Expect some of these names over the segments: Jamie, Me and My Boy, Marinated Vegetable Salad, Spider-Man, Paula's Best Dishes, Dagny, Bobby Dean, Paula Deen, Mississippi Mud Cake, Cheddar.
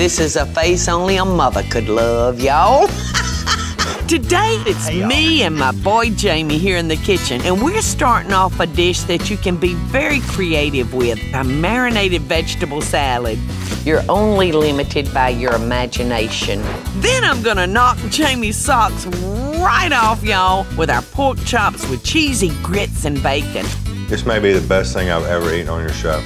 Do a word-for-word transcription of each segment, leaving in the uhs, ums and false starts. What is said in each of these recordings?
This is a face only a mother could love, y'all. Today, it's hey, me and my boy Jamie here in the kitchen, and we're starting off a dish that you can be very creative with, a marinated vegetable salad. You're only limited by your imagination. Then I'm gonna knock Jamie's socks right off, y'all, with our pork chops with cheesy grits and bacon. This may be the best thing I've ever eaten on your show.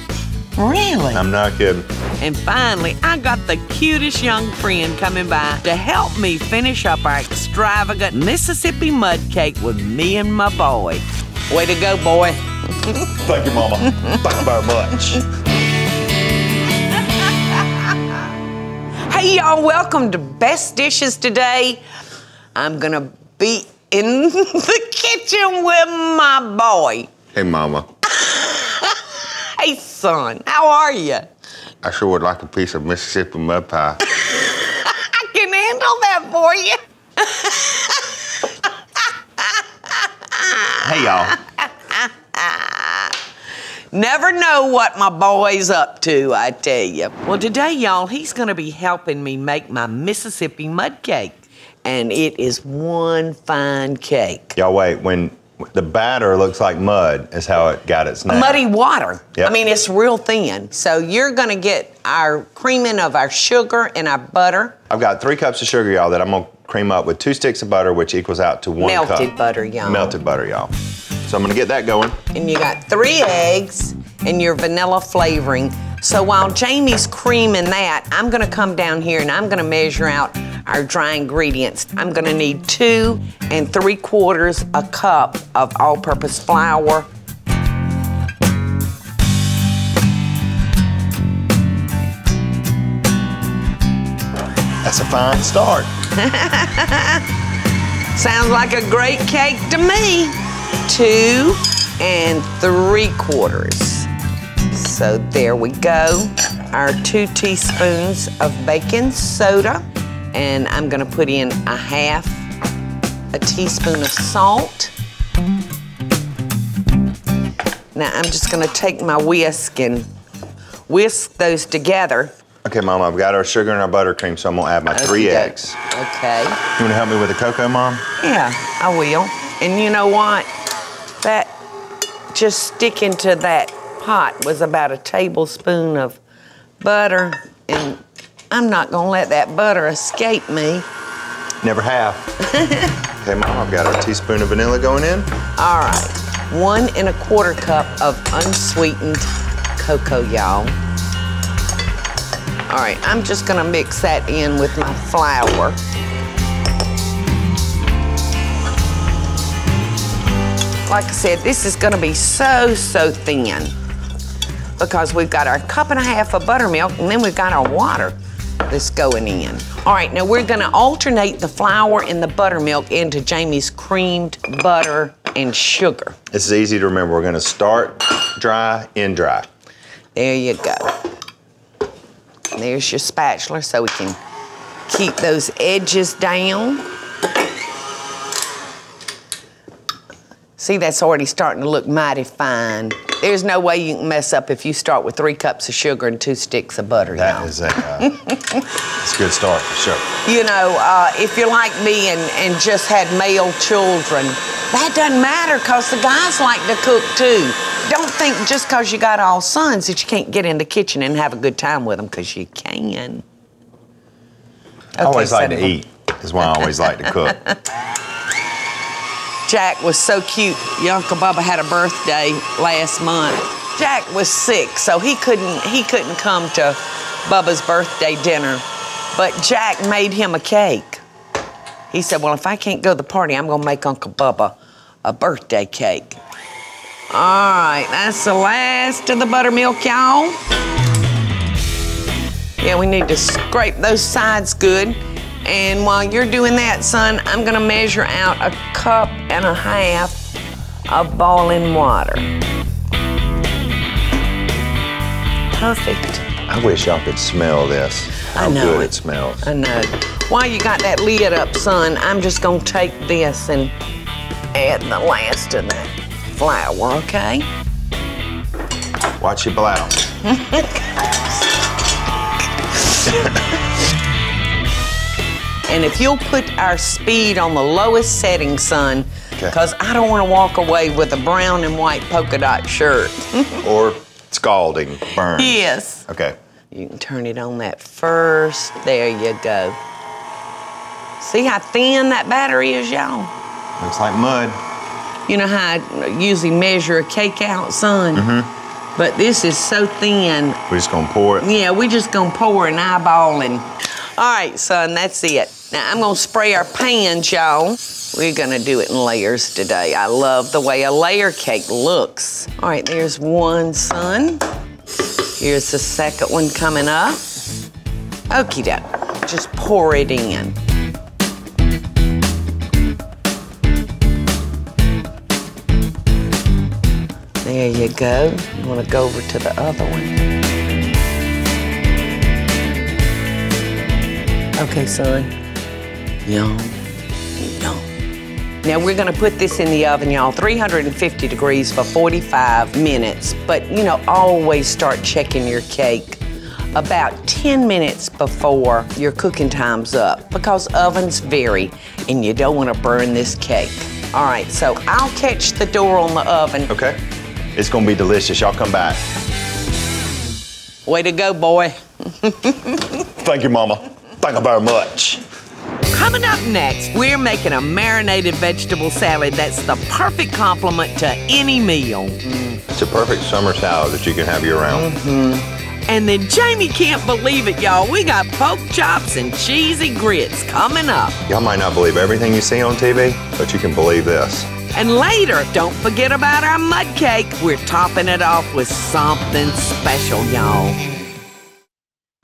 Really? I'm not kidding. And finally, I got the cutest young friend coming by to help me finish up our extravagant Mississippi Mud Cake with me and my boy. Way to go, boy. Thank you, Mama. Thank you very much. Hey, y'all, welcome to Best Dishes today. I'm gonna be in the kitchen with my boy. Hey, Mama. Hey, son, how are you? I sure would like a piece of Mississippi mud pie. I can handle that for you. Hey, y'all. Never know what my boy's up to, I tell you. Well, today, y'all, he's going to be helping me make my Mississippi mud cake. And it is one fine cake. Y'all, wait, when... The batter looks like mud is how it got its name. Muddy water. Yep. I mean, it's real thin. So you're going to get our creaming of our sugar and our butter. I've got three cups of sugar, y'all, that I'm going to cream up with two sticks of butter, which equals out to one Melted cup. Melted butter, y'all. Melted butter, y'all. So I'm going to get that going. And you got three eggs and your vanilla flavoring. So while Jamie's creaming that, I'm going to come down here and I'm going to measure out our dry ingredients. I'm gonna need two and three quarters a cup of all-purpose flour. That's a fine start. Sounds like a great cake to me. Two and three quarters. So there we go. Our two teaspoons of baking soda. And I'm gonna put in a half a teaspoon of salt. Now I'm just gonna take my whisk and whisk those together. Okay, Mom, I've got our sugar and our buttercream, so I'm gonna add my okay. three eggs. Okay. You wanna help me with the cocoa, Mom? Yeah, I will. And you know what? That, just sticking to that pot was about a tablespoon of butter, and I'm not gonna let that butter escape me. Never have. Okay, Mom, I've got a teaspoon of vanilla going in. All right, one and a quarter cup of unsweetened cocoa, y'all. All right, I'm just gonna mix that in with my flour. Like I said, this is gonna be so, so thin because we've got our cup and a half of buttermilk and then we've got our water that's going in. All right, now we're gonna alternate the flour and the buttermilk into Jamie's creamed butter and sugar. This is easy to remember. We're gonna start dry, end dry. There you go. There's your spatula so we can keep those edges down. See, that's already starting to look mighty fine. There's no way you can mess up if you start with three cups of sugar and two sticks of butter. That y'all. is a, uh, it's a good start, for sure. You know, uh, if you're like me and, and just had male children, that doesn't matter because the guys like to cook too. Don't think just because you got all sons that you can't get in the kitchen and have a good time with them because you can. Okay, I always so like to eat, is why I always like to cook. Jack was so cute. Your Uncle Bubba had a birthday last month. Jack was sick, so he couldn't he couldn't come to Bubba's birthday dinner. But Jack made him a cake. He said, well, if I can't go to the party, I'm gonna make Uncle Bubba a birthday cake. All right, that's the last of the buttermilk, y'all. Yeah, we need to scrape those sides good. And while you're doing that, son, I'm gonna measure out a cup and a half of boiling water. Perfect. I wish y'all could smell this. How I know good it. it smells. I know. While you got that lid up, son, I'm just gonna take this and add the last of that flour, okay? Watch your blouse. And if you'll put our speed on the lowest setting, son, because okay. I don't want to walk away with a brown and white polka dot shirt. Or scalding burn. Yes. Okay. You can turn it on that first. There you go. See how thin that battery is, y'all? Looks like mud. You know how I usually measure a cake out, son? Mm-hmm. But this is so thin. We're just gonna pour it? Yeah, we're just gonna pour and eyeball and... All right, son, that's it. Now, I'm gonna spray our pans, y'all. We're gonna do it in layers today. I love the way a layer cake looks. All right, there's one, son. Here's the second one coming up. Okie doke, just pour it in. There you go. I'm gonna go over to the other one. Okay, son. Yum, yum. Now we're gonna put this in the oven, y'all, three hundred fifty degrees for forty-five minutes. But you know, always start checking your cake about ten minutes before your cooking time's up because ovens vary and you don't wanna burn this cake. All right, so I'll catch the door on the oven. Okay, it's gonna be delicious. Y'all come back. Way to go, boy. Thank you, Mama. Thank you very much. Coming up next, we're making a marinated vegetable salad that's the perfect complement to any meal. Mm. It's a perfect summer salad that you can have year-round. Mm-hmm. And then Jamie can't believe it, y'all. We got pork chops and cheesy grits coming up. Y'all might not believe everything you see on T V, but you can believe this. And later, don't forget about our mud cake. We're topping it off with something special, y'all.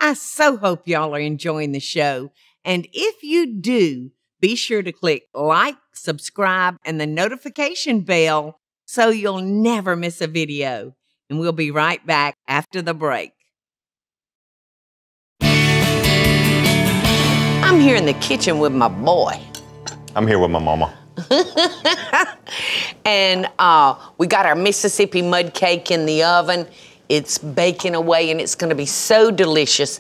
I so hope y'all are enjoying the show. And if you do, be sure to click like, subscribe, and the notification bell so you'll never miss a video. And we'll be right back after the break. I'm here in the kitchen with my boy. I'm here with my mama. And uh, we got our Mississippi mud cake in the oven. It's baking away, and it's gonna be so delicious.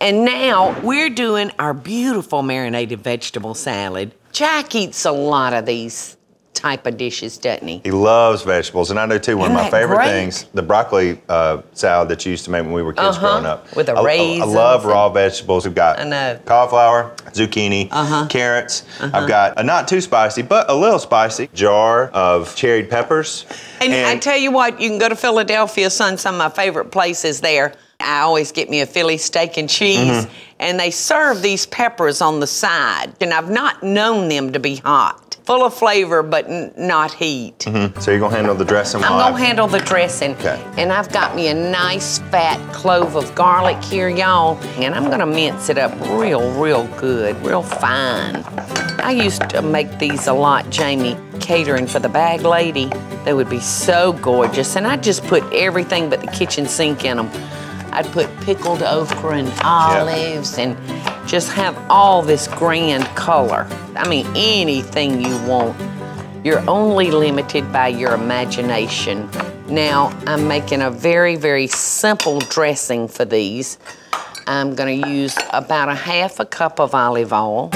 And now we're doing our beautiful marinated vegetable salad. Jack eats a lot of these type of dishes, doesn't he? He loves vegetables, and I do too. One Isn't of my favorite great? things, the broccoli uh, salad that you used to make when we were kids uh-huh. growing up. With a raisin. I, I love raw vegetables. We've got I know. cauliflower, zucchini, uh-huh. carrots. Uh-huh. I've got a not too spicy, but a little spicy jar of cherried peppers. And, and I tell you what, you can go to Philadelphia, son, some of my favorite places there. I always get me a Philly steak and cheese, mm-hmm. and they serve these peppers on the side, and I've not known them to be hot. Full of flavor, but n not heat. Mm-hmm. So you're gonna handle the dressing? I'm gonna handle the dressing. Okay. And I've got me a nice fat clove of garlic here, y'all, and I'm gonna mince it up real, real good, real fine. I used to make these a lot, Jamie, catering for the bag lady. They would be so gorgeous, and I'd just put everything but the kitchen sink in them. I'd put pickled okra and olives yep. and just have all this grand color. I mean, anything you want. You're only limited by your imagination. Now, I'm making a very, very simple dressing for these. I'm gonna use about a half a cup of olive oil.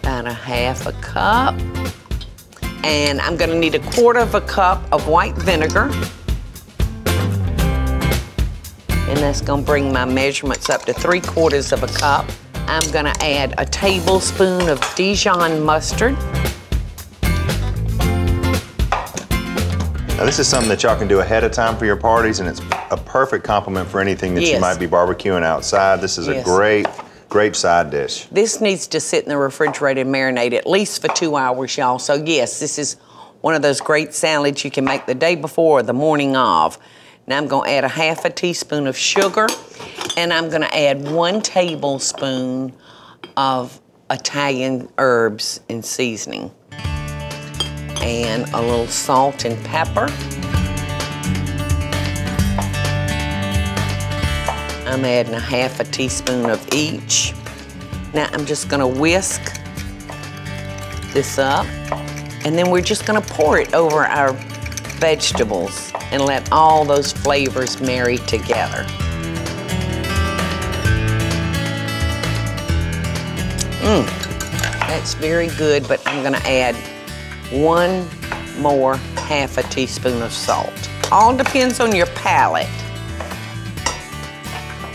About a half a cup. And I'm gonna need a quarter of a cup of white vinegar. And that's gonna bring my measurements up to three quarters of a cup. I'm gonna add a tablespoon of Dijon mustard. Now this is something that y'all can do ahead of time for your parties, and it's a perfect compliment for anything that yes. you might be barbecuing outside. This is yes. a great, great side dish. This needs to sit in the refrigerator and marinate at least for two hours, y'all. So yes, this is one of those great salads you can make the day before or the morning of. Now I'm gonna add a half a teaspoon of sugar, and I'm gonna add one tablespoon of Italian herbs and seasoning, and a little salt and pepper. I'm adding a half a teaspoon of each. Now I'm just gonna whisk this up, and then we're just gonna pour it over our vegetables and let all those flavors marry together. that's very good, but I'm gonna add one more half a teaspoon of salt. All depends on your palate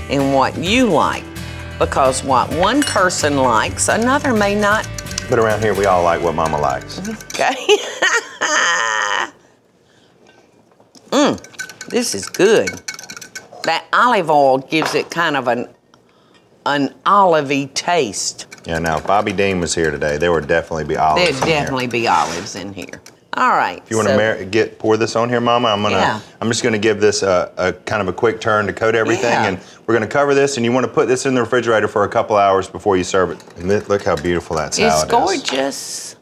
and what you like, because what one person likes, another may not. But around here, we all like what Mama likes. Okay. Mmm, this is good. That olive oil gives it kind of an, an olivey taste. Yeah, now, if Bobby Dean was here today, there would definitely be olives There'd in here. There'd definitely be olives in here. All right. If you want to so, get pour this on here, Mama, I'm gonna. Yeah. I'm just gonna give this a, a kind of a quick turn to coat everything, yeah. and we're gonna cover this. And you want to put this in the refrigerator for a couple hours before you serve it. And look how beautiful that salad it's gorgeous. is. It's gorgeous.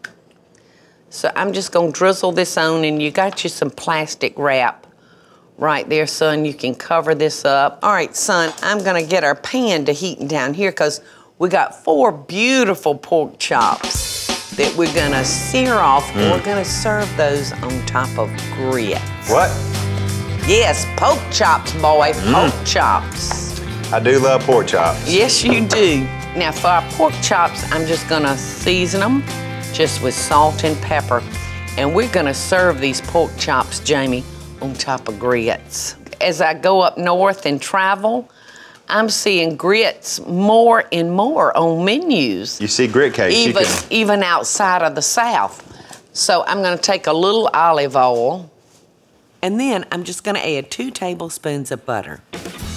So I'm just gonna drizzle this on, and you got you some plastic wrap right there, son. You can cover this up. All right, son. I'm gonna get our pan to heating down here because we got four beautiful pork chops that we're gonna sear off, mm. and we're gonna serve those on top of grits. What? Yes, pork chops, boy, mm. pork chops. I do love pork chops. Yes, you do. Now, for our pork chops, I'm just gonna season them just with salt and pepper, and we're gonna serve these pork chops, Jamie, on top of grits. As I go up north and travel, I'm seeing grits more and more on menus. You see grit cakes. Even, you can... even outside of the South. So I'm gonna take a little olive oil, and then I'm just gonna add two tablespoons of butter.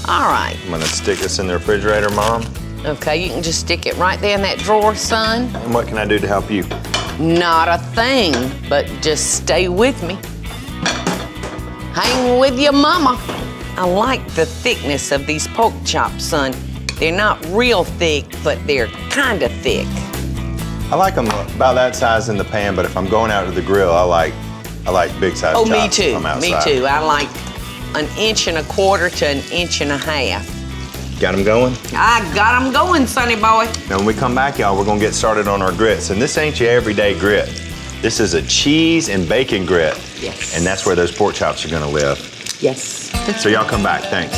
All right. I'm gonna stick this in the refrigerator, Mom. Okay, you can just stick it right there in that drawer, son. And what can I do to help you? Not a thing, but just stay with me. Hang with your mama. I like the thickness of these pork chops, son. They're not real thick, but they're kind of thick. I like them about that size in the pan, but if I'm going out to the grill, I like I like big size oh, chops. Oh, me too. If I'm outside. Me too. I like an inch and a quarter to an inch and a half. Got them going? I got them going, sonny boy. Now, when we come back, y'all, we're gonna get started on our grits, and this ain't your everyday grit. This is a cheese and bacon grit. Yes. And that's where those pork chops are gonna live. Yes. So y'all come back, thanks.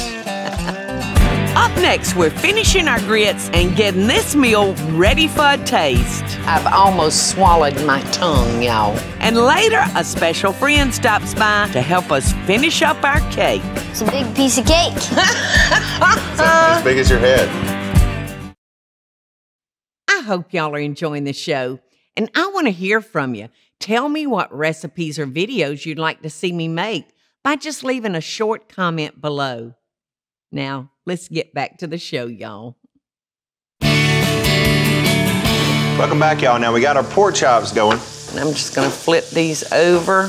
Up next, we're finishing our grits and getting this meal ready for a taste. I've almost swallowed my tongue, y'all. And later, a special friend stops by to help us finish up our cake. It's a big piece of cake. It's as big as your head. I hope y'all are enjoying the show, and I want to hear from you. Tell me what recipes or videos you'd like to see me make by just leaving a short comment below. Now, let's get back to the show, y'all. Welcome back, y'all. Now, we got our pork chops going. And I'm just gonna flip these over.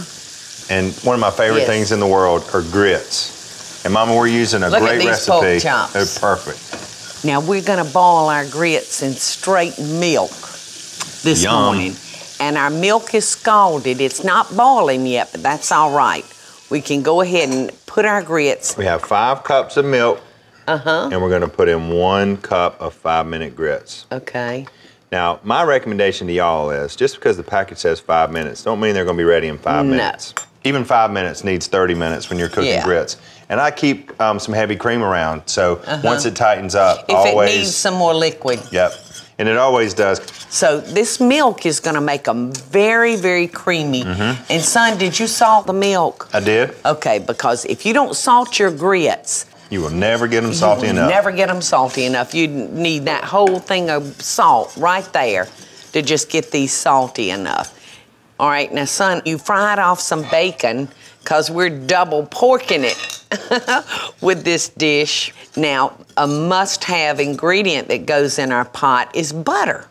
And one of my favorite yes. things in the world are grits. And Mama, we're using a Look great at these recipe. Pork chops. They're perfect. Now, we're gonna boil our grits in straight milk this Yum. morning. And our milk is scalded. It's not boiling yet, but that's all right. We can go ahead and put our grits. We have five cups of milk. Uh-huh. And we're gonna put in one cup of five minute grits. Okay. Now, my recommendation to y'all is, just because the package says five minutes, don't mean they're gonna be ready in five no. minutes. Even five minutes needs thirty minutes when you're cooking yeah. grits. And I keep um, some heavy cream around, so uh-huh. once it tightens up, if always- If it needs some more liquid. Yep, and it always does. So this milk is gonna make them very, very creamy. Mm-hmm. And son, did you salt the milk? I did. Okay, because if you don't salt your grits, you will never get them salty enough. You will never get them salty enough. You need that whole thing of salt right there to just get these salty enough. All right, now son, you fried off some bacon because we're double porking it with this dish. Now, a must-have ingredient that goes in our pot is butter.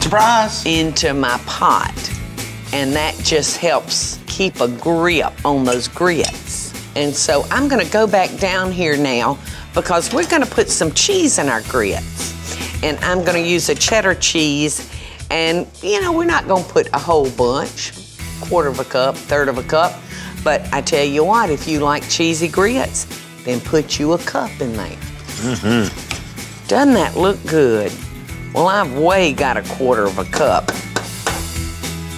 Surprise! Into my pot. And that just helps keep a grip on those grits. And so I'm gonna go back down here now because we're gonna put some cheese in our grits. And I'm gonna use a cheddar cheese. And, you know, we're not gonna put a whole bunch, quarter of a cup, third of a cup, but I tell you what, if you like cheesy grits, then put you a cup in there. Mm-hmm. Doesn't that look good? Well, I've way got a quarter of a cup.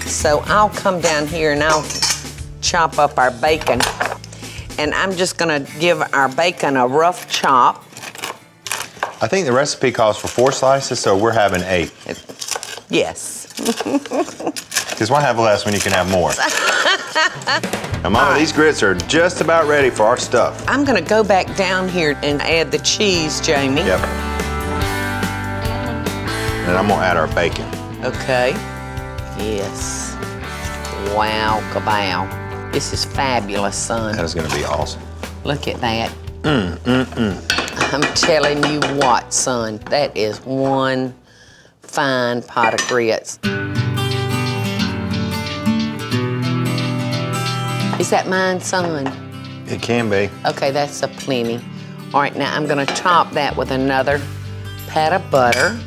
So I'll come down here and I'll chop up our bacon. And I'm just gonna give our bacon a rough chop. I think the recipe calls for four slices, so we're having eight. It, Yes. Because why have less when you can have more? Now, Mama, right. These grits are just about ready for our stuff. I'm going to go back down here and add the cheese, Jamie. Yep. And I'm going to add our bacon. Okay. Yes. Wow, kabow. This is fabulous, son. That is going to be awesome. Look at that. Mm, mm, mm. I'm telling you what, son, that is one fine pot of grits. Is that mine, son? It can be. Okay, that's a plenty. All right, now I'm gonna top that with another pat of butter,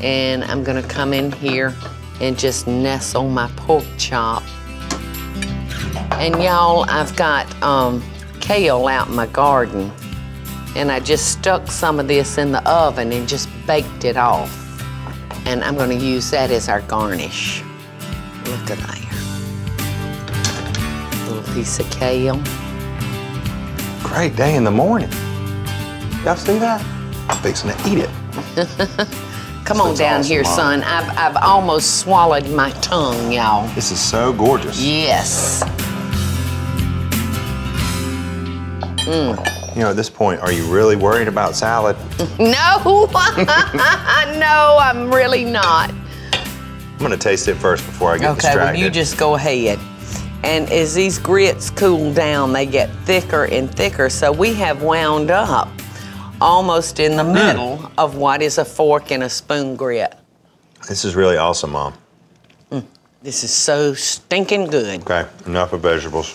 and I'm gonna come in here and just nestle my pork chop. And y'all, I've got um, kale out in my garden, and I just stuck some of this in the oven and just baked it off. And I'm gonna use that as our garnish. Look at there. Little piece of kale. Great day in the morning. Y'all see that? I'm fixing to eat it. Come on down awesome, here, Mom. Son. I've, I've almost swallowed my tongue, y'all. This is so gorgeous. Yes. Mm. You know, at this point, are you really worried about salad? No, no, I'm really not. I'm gonna taste it first before I get okay, distracted. Okay, well, you just go ahead. And as these grits cool down, they get thicker and thicker, so we have wound up almost in the middle mm. of what is a fork and a spoon grit. This is really awesome, Mom. Mm. This is so stinking good. Okay, enough of vegetables.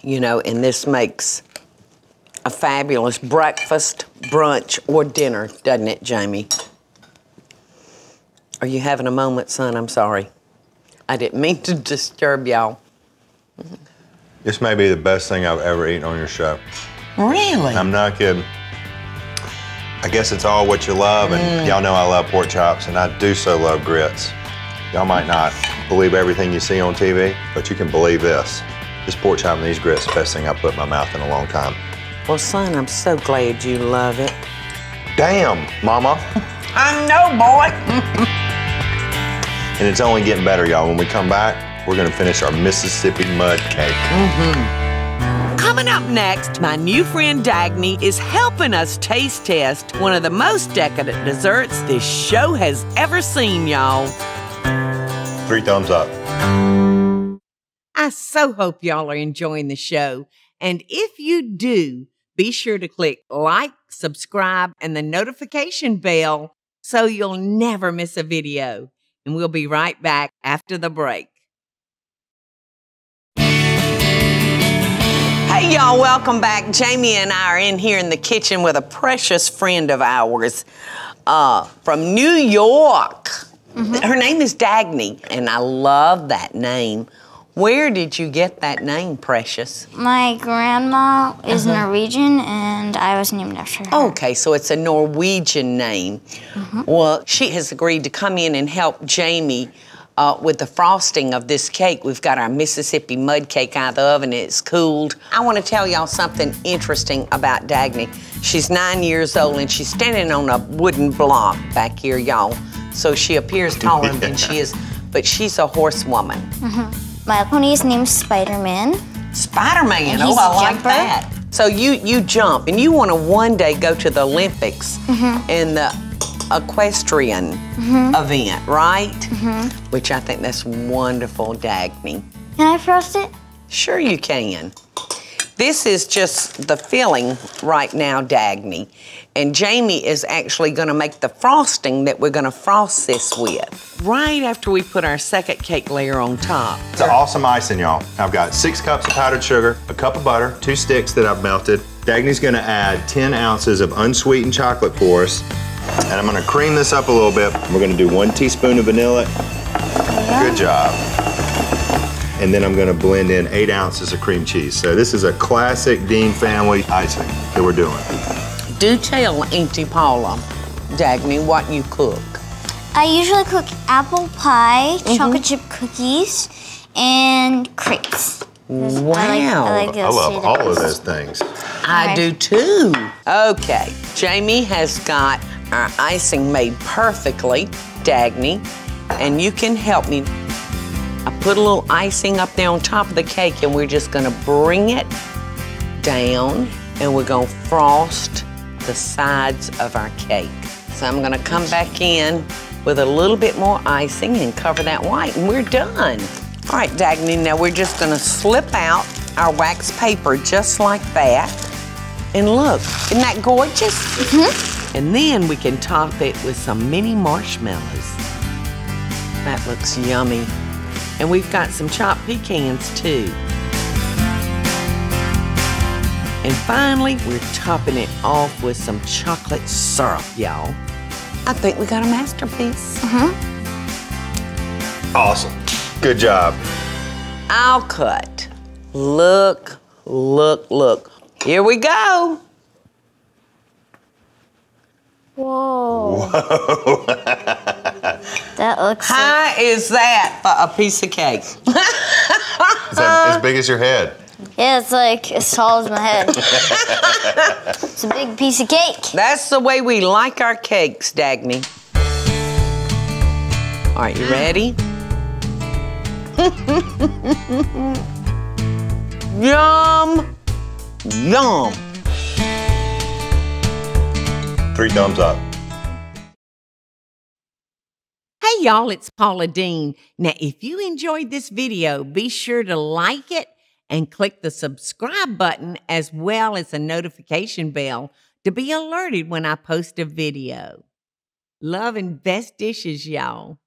You know, and this makes a fabulous breakfast, brunch, or dinner, doesn't it, Jamie? Are you having a moment, son? I'm sorry. I didn't mean to disturb y'all. This may be the best thing I've ever eaten on your show. Really? I'm not kidding. I guess it's all what you love, and mm. y'all know I love pork chops, and I do so love grits. Y'all might not believe everything you see on T V, but you can believe this. This pork chop and these grits is the best thing I've put in my mouth in a long time. Well, son, I'm so glad you love it. Damn, Mama. I know, boy. And it's only getting better, y'all. When we come back, we're gonna finish our Mississippi mud cake. Mm-hmm. Coming up next, my new friend Dagny is helping us taste test one of the most decadent desserts this show has ever seen, y'all. Three thumbs up. I so hope y'all are enjoying the show. And if you do, be sure to click like, subscribe, and the notification bell so you'll never miss a video. And we'll be right back after the break. Hey, y'all, welcome back. Jamie and I are in here in the kitchen with a precious friend of ours uh, from New York. Mm-hmm. Her name is Dagny, and I love that name. Where did you get that name, precious? My grandma is uh-huh. Norwegian, and I was named after her. Okay, so it's a Norwegian name. Uh-huh. Well, she has agreed to come in and help Jamie uh, with the frosting of this cake. We've got our Mississippi mud cake out of the oven, it's cooled. I want to tell y'all something interesting about Dagny. She's nine years old, and she's standing on a wooden block back here, y'all. So she appears taller than she is, but she's a horsewoman. Uh-huh. My pony is named Spider-Man. Spider-Man, oh, I like that. So you, you jump, and you want to one day go to the Olympics mm-hmm. in the equestrian mm-hmm. event, right? Mm-hmm. Which I think that's wonderful, Dagny. Can I frost it? Sure you can. This is just the filling right now, Dagny. And Jamie is actually gonna make the frosting that we're gonna frost this with right after we put our second cake layer on top. It's an awesome icing, y'all. I've got six cups of powdered sugar, a cup of butter, two sticks that I've melted. Dagny's gonna add ten ounces of unsweetened chocolate for us. And I'm gonna cream this up a little bit. We're gonna do one teaspoon of vanilla. Yeah. Good job. And then I'm gonna blend in eight ounces of cream cheese. So this is a classic Deen family icing that we're doing. Do tell Auntie Paula, Dagny, what you cook. I usually cook apple pie, mm-hmm. chocolate chip cookies, and crepes. Wow. I, like, I, like I love all crepes. of those things. I right. do too. Okay, Jamie has got our icing made perfectly. Dagny, and you can help me. I put a little icing up there on top of the cake, and we're just gonna bring it down, and we're gonna frost the sides of our cake. So I'm gonna come back in with a little bit more icing and cover that white, and we're done. All right, Dagny, now we're just gonna slip out our wax paper just like that. And look, isn't that gorgeous? Mm-hmm. And then we can top it with some mini marshmallows. That looks yummy. And we've got some chopped pecans too. And finally, we're topping it off with some chocolate syrup, y'all. I think we got a masterpiece. Mm-hmm. Awesome. Good job. I'll cut. Look, look, look. Here we go. Whoa. Whoa. That looks How like... is that for a piece of cake? Is that as big as your head? Yeah, it's like as tall as my head. It's a big piece of cake. That's the way we like our cakes, Dagny. All right, you ready? Yum! Yum! Three thumbs up. Hey y'all, it's Paula Deen. Now if you enjoyed this video, be sure to like it and click the subscribe button as well as the notification bell to be alerted when I post a video. Love and best dishes, y'all.